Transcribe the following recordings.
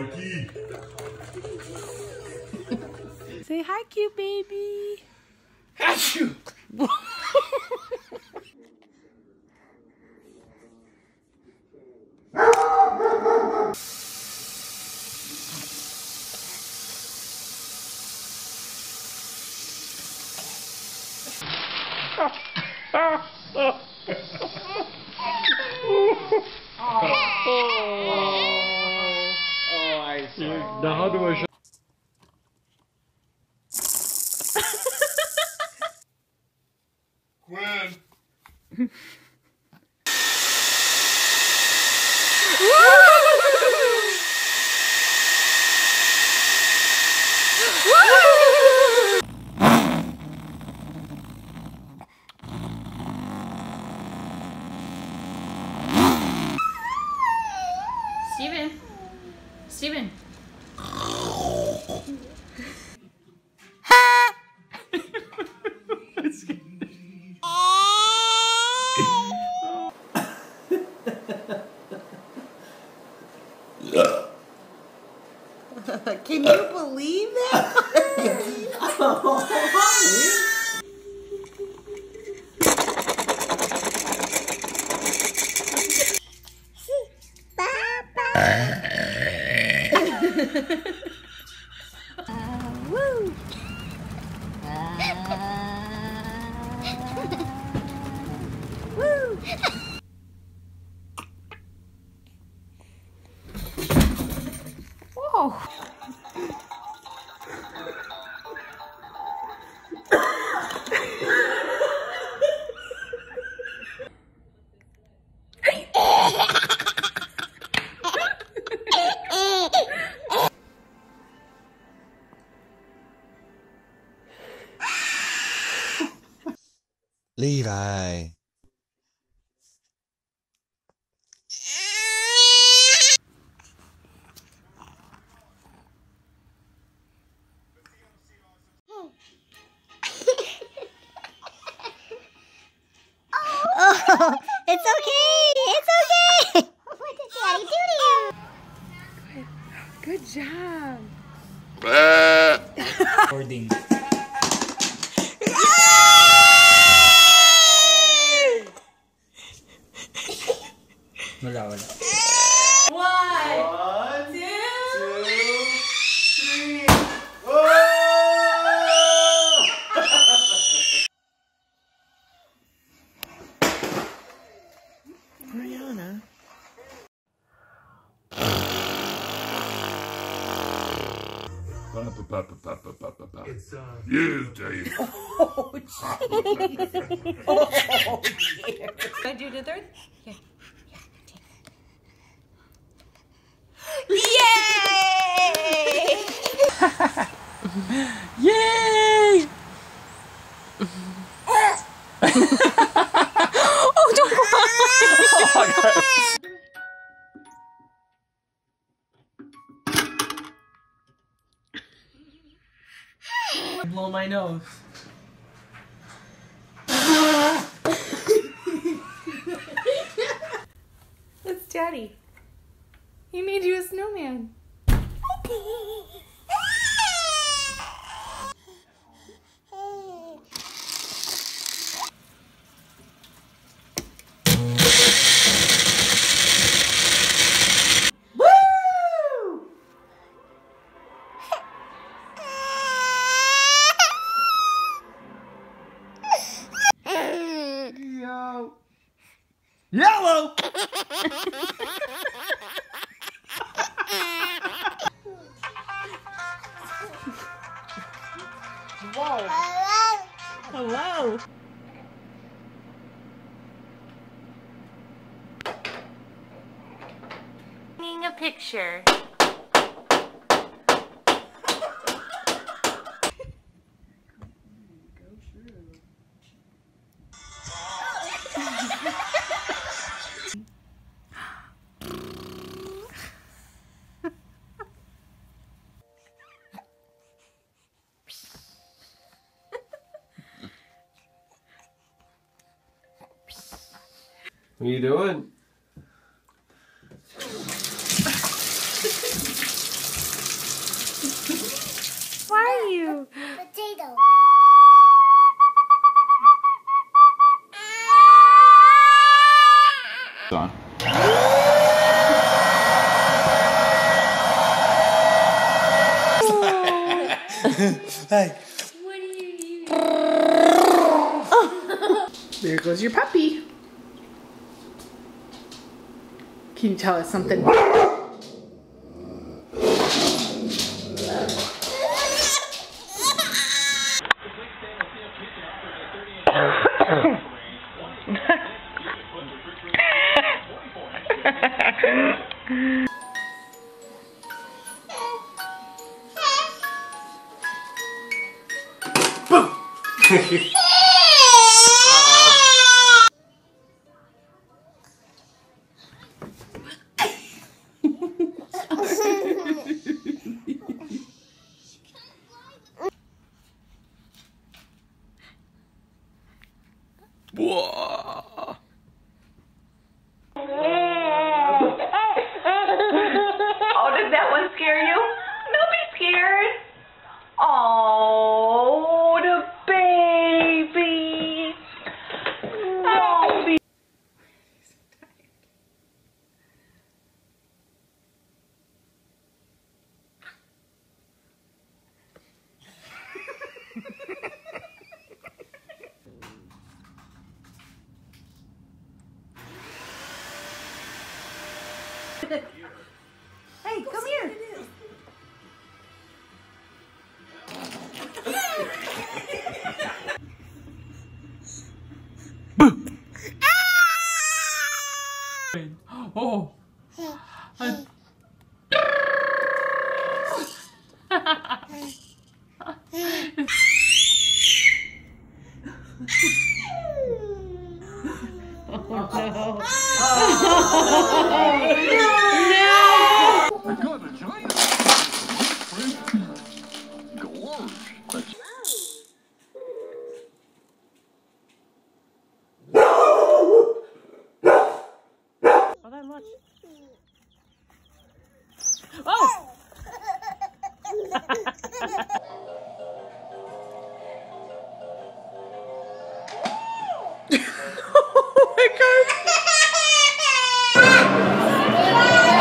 Mikey. Say hi, cute baby. At you. Now how do I show? Quinn! Steven! Steven! Can you believe that? Oh, honey. Woo. Woo. Oh. Levi. Oh, it's okay. It's okay. What did Daddy do to you? Good job. Recording. Wala. 1, 2, 3. Oh! Ariana. Papa. It's you, Dave. Oh, jeez. Oh, dear. Can I do the third? Yeah. Yay! Yay! Oh, don't cry! Oh, my God. I blow my nose. That's Daddy. He made you a snowman. Yo. Yellow. Whoa. Hello. Taking a picture. What are you doing? Hey. What do you mean? Oh. There goes your puppy. Can you tell us something? Boom! Whoa. Oh, did that one scare you? Don't be scared. Oh, the baby. Oh, baby. Hey, come here. Boom. Oh. Oh! Oh my God!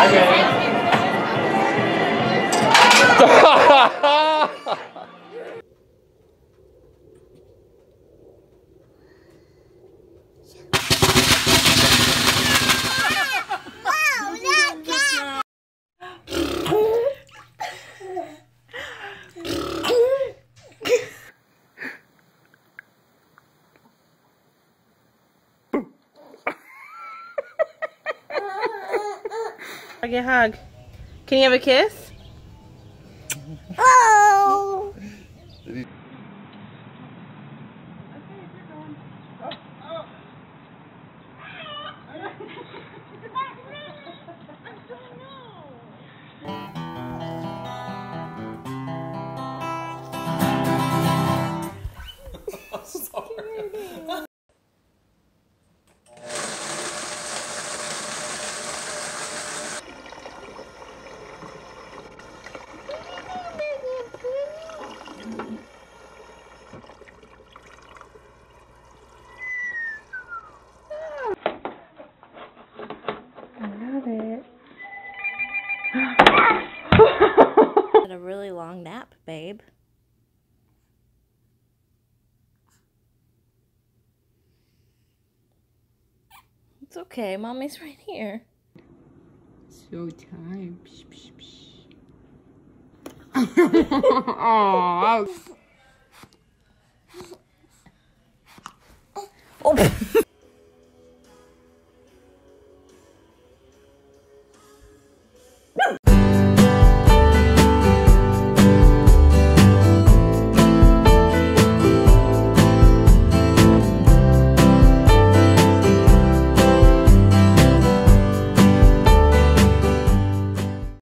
Okay. Hug a hug. Can you have a kiss? Oh! Okay, I'm sorry. A really long nap, babe. It's okay, mommy's right here. So tired. Psh, psh, psh. Oh. Oh.